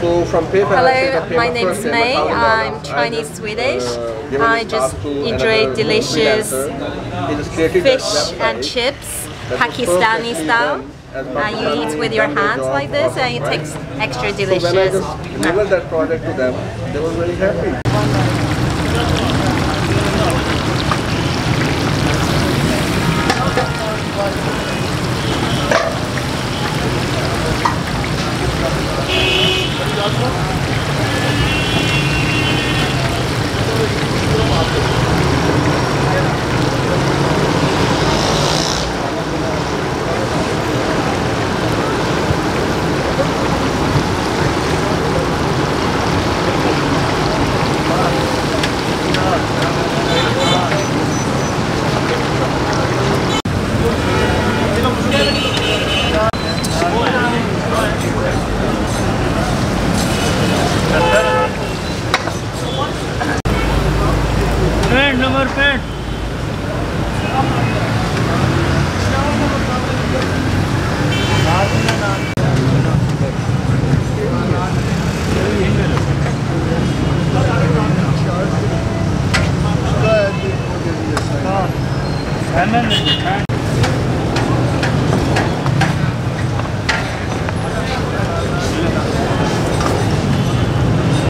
So from paper, hello, my name is May. I'm Chinese-Swedish. I just enjoy delicious fish and chips, Pakistani style. And you eat with your hands like this, and it tastes extra delicious. So when I just delivered that product to them, they were very happy. And then